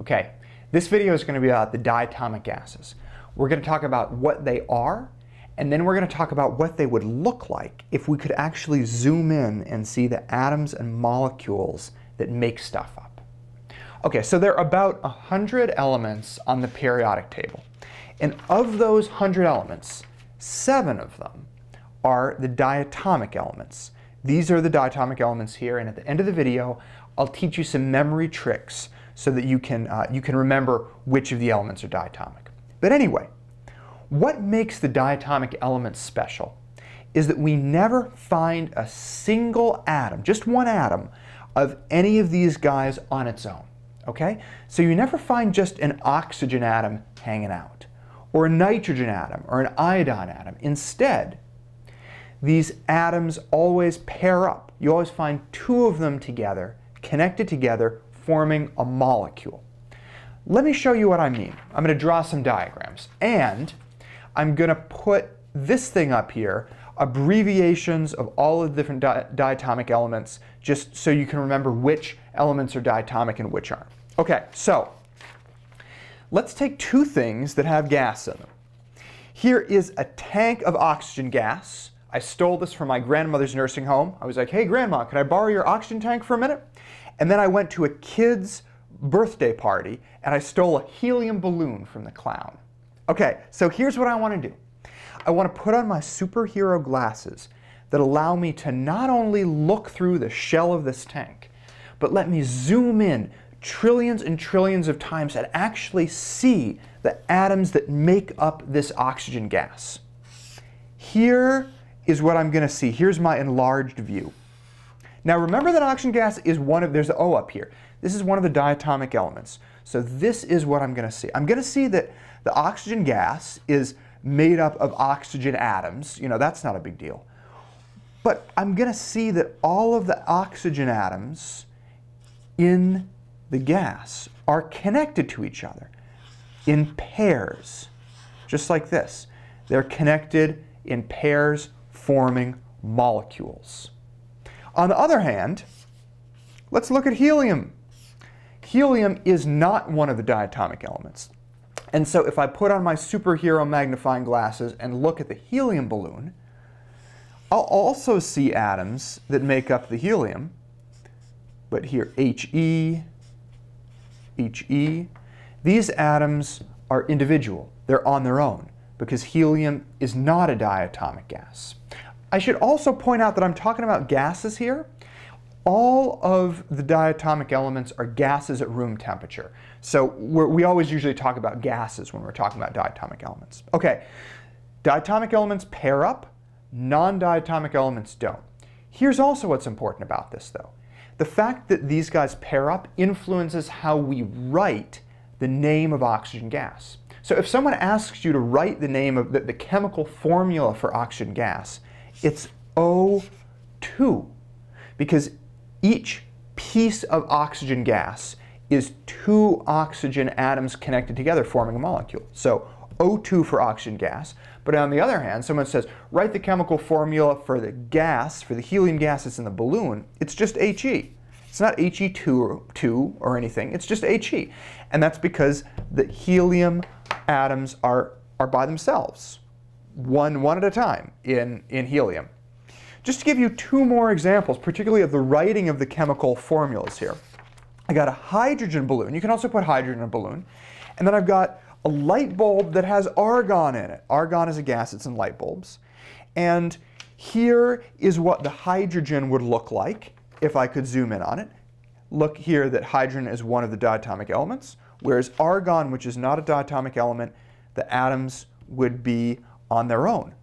Okay, this video is going to be about the diatomic gases. We're going to talk about what they are, and then we're going to talk about what they would look like if we could actually zoom in and see the atoms and molecules that make stuff up. Okay, so there are about 100 elements on the periodic table. And of those 100 elements, 7 of them are the diatomic elements. These are the diatomic elements here, and at the end of the video, I'll teach you some memory tricks so that you can remember which of the elements are diatomic. But anyway, what makes the diatomic elements special is that we never find a single atom, just one atom, of any of these guys on its own, okay? So you never find just an oxygen atom hanging out, or a nitrogen atom, or an iodine atom. Instead, these atoms always pair up. You always find two of them together, connected together, forming a molecule. Let me show you what I mean. I'm going to draw some diagrams, and I'm going to put this thing up here, abbreviations of all of the different diatomic elements, just so you can remember which elements are diatomic and which aren't. Okay, so let's take two things that have gas in them. Here is a tank of oxygen gas. I stole this from my grandmother's nursing home. I was like, hey grandma, can I borrow your oxygen tank for a minute? And then I went to a kid's birthday party and I stole a helium balloon from the clown. Okay, so here's what I want to do. I want to put on my superhero glasses that allow me to not only look through the shell of this tank, but let me zoom in trillions and trillions of times and actually see the atoms that make up this oxygen gas. Here is what I'm going to see. Here's my enlarged view. Now remember that oxygen gas is one of, there's the O up here. This is one of the diatomic elements. So this is what I'm going to see. I'm going to see that the oxygen gas is made up of oxygen atoms. You know, that's not a big deal. But I'm going to see that all of the oxygen atoms in the gas are connected to each other in pairs, just like this. They're connected in pairs, forming molecules. On the other hand, let's look at helium. Helium is not one of the diatomic elements. And so if I put on my superhero magnifying glasses and look at the helium balloon, I'll also see atoms that make up the helium. But here, He, He. These atoms are individual. They're on their own, because helium is not a diatomic gas. I should also point out that I'm talking about gases here. All of the diatomic elements are gases at room temperature. So we always usually talk about gases when we're talking about diatomic elements. Okay, diatomic elements pair up, non-diatomic elements don't. Here's also what's important about this though. The fact that these guys pair up influences how we write the name of oxygen gas. So if someone asks you to write the name of the chemical formula for oxygen gas, it's O2, because each piece of oxygen gas is two oxygen atoms connected together forming a molecule. So O2 for oxygen gas. But on the other hand, someone says, write the chemical formula for the gas, for the helium gas that's in the balloon. It's just HE. It's not He2 or anything, it's just HE. And that's because the helium atoms are by themselves, one at a time in helium. Just to give you two more examples, particularly of the writing of the chemical formulas here. I got a hydrogen balloon. You can also put hydrogen in a balloon. And then I've got a light bulb that has argon in it. Argon is a gas that's in light bulbs. And here is what the hydrogen would look like if I could zoom in on it. Look here that hydrogen is one of the diatomic elements, whereas argon, which is not a diatomic element, the atoms would be on their own.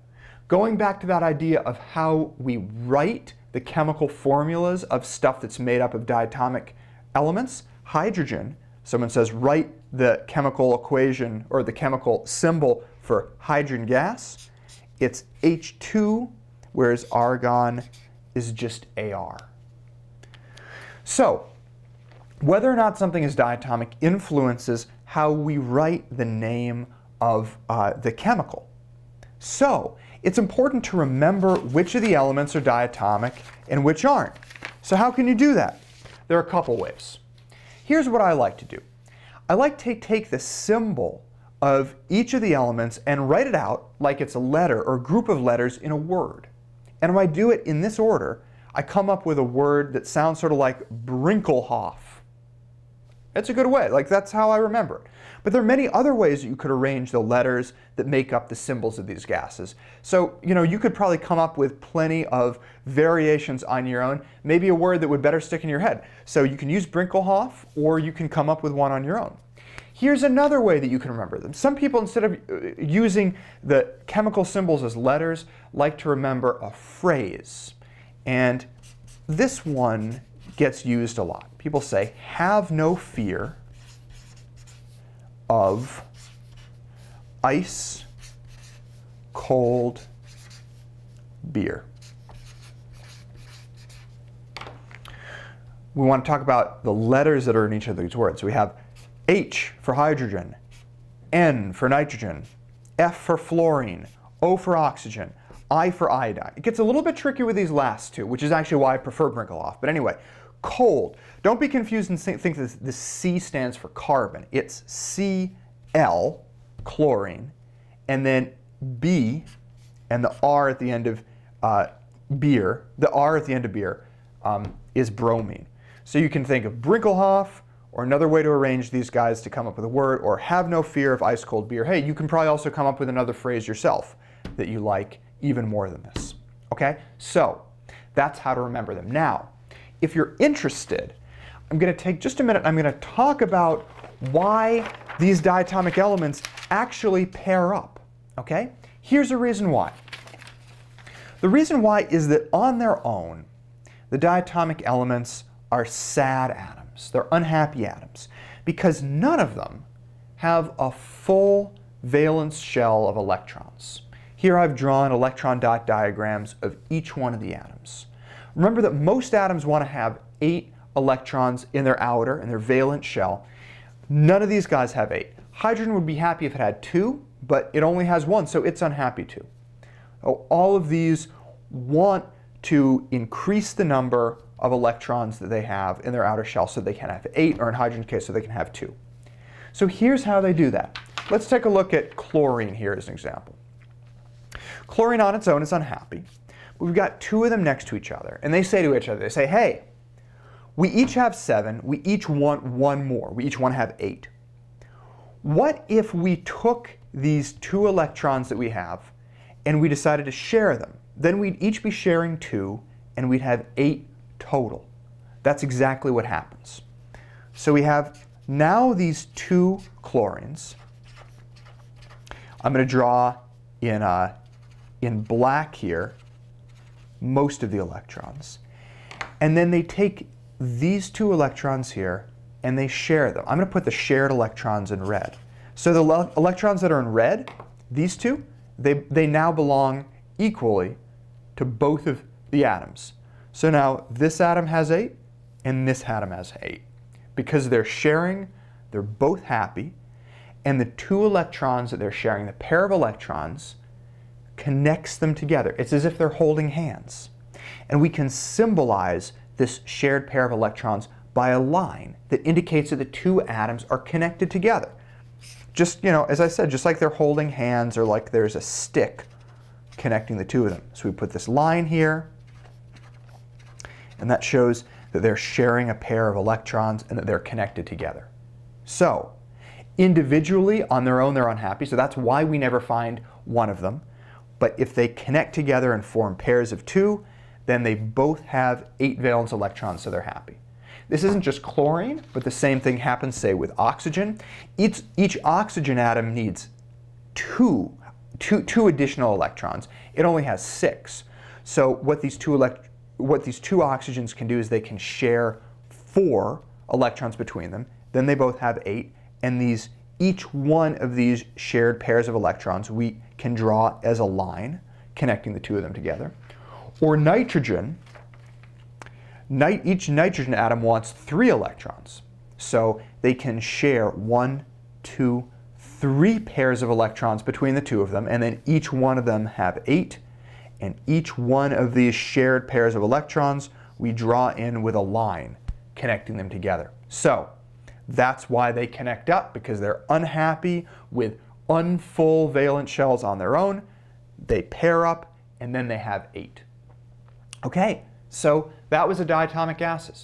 Going back to that idea of how we write the chemical formulas of stuff that's made up of diatomic elements, hydrogen, someone says write the chemical equation or the chemical symbol for hydrogen gas, it's H2, whereas argon is just Ar. So, whether or not something is diatomic influences how we write the name of the chemical. So, it's important to remember which of the elements are diatomic and which aren't. So how can you do that? There are a couple ways. Here's what I like to do. I like to take the symbol of each of the elements and write it out like it's a letter or a group of letters in a word. And when I do it in this order, I come up with a word that sounds sort of like Brinklehoff. It's a good way, like that's how I remember it. But there are many other ways that you could arrange the letters that make up the symbols of these gases. So, you know, you could probably come up with plenty of variations on your own, maybe a word that would better stick in your head. So you can use Brinklehoff, or you can come up with one on your own. Here's another way that you can remember them. Some people, instead of using the chemical symbols as letters, like to remember a phrase. And this one gets used a lot. People say, have no fear of ice cold beer. We want to talk about the letters that are in each of these words. We have H for hydrogen, N for nitrogen, F for fluorine, O for oxygen, I for iodine. It gets a little bit tricky with these last two, which is actually why I prefer Brinklehoff. But anyway, cold. Don't be confused and think that the C stands for carbon. It's Cl, chlorine, and then B, and the R at the end of beer. The R at the end of beer is bromine. So you can think of Brinklehoff, or another way to arrange these guys to come up with a word, or have no fear of ice cold beer. Hey, you can probably also come up with another phrase yourself that you like even more than this. Okay? So that's how to remember them. Now, if you're interested, I'm going to take just a minute and I'm going to talk about why these diatomic elements actually pair up. Okay? Here's a reason why. The reason why is that on their own, the diatomic elements are sad atoms. They're unhappy atoms because none of them have a full valence shell of electrons. Here I've drawn electron dot diagrams of each one of the atoms. Remember that most atoms want to have 8 electrons in their outer, in their valence shell. None of these guys have 8. Hydrogen would be happy if it had 2, but it only has 1, so it's unhappy too. All of these want to increase the number of electrons that they have in their outer shell so they can have 8, or in hydrogen case so they can have 2. So here's how they do that. Let's take a look at chlorine here as an example. Chlorine on its own is unhappy. We've got 2 of them next to each other, and they say to each other, they say, hey, we each have 7, we each want 1 more, we each want to have 8. What if we took these 2 electrons that we have and we decided to share them? Then we'd each be sharing 2 and we'd have 8 total. That's exactly what happens. So we have now these 2 chlorines. I'm going to draw in black here most of the electrons. And then they take these 2 electrons here and they share them. I'm going to put the shared electrons in red. So the electrons that are in red, these 2, they now belong equally to both of the atoms. So now this atom has 8 and this atom has 8. Because they're sharing, they're both happy, and the 2 electrons that they're sharing, the pair of electrons, connects them together. It's as if they're holding hands. And we can symbolize this shared pair of electrons by a line that indicates that the 2 atoms are connected together. Just, you know, as I said, just like they're holding hands or like there's a stick connecting the 2 of them. So we put this line here, and that shows that they're sharing a pair of electrons and that they're connected together. So individually, on their own, they're unhappy, so that's why we never find one of them. But if they connect together and form pairs of 2, then they both have 8 valence electrons, so they're happy. This isn't just chlorine, but the same thing happens, say, with oxygen. Each oxygen atom needs 2 additional electrons. It only has 6. So what these two oxygens can do is they can share 4 electrons between them. Then they both have 8, and each one of these shared pairs of electrons we can draw as a line connecting the 2 of them together. Or nitrogen. Each nitrogen atom wants 3 electrons, so they can share 1, 2, 3 pairs of electrons between the 2 of them, and then each one of them have 8, and each one of these shared pairs of electrons we draw in with a line connecting them together. So That's why they connect up, because they're unhappy with unfull valence shells on their own. They pair up, and then they have 8. Okay, so that was a diatomic gases.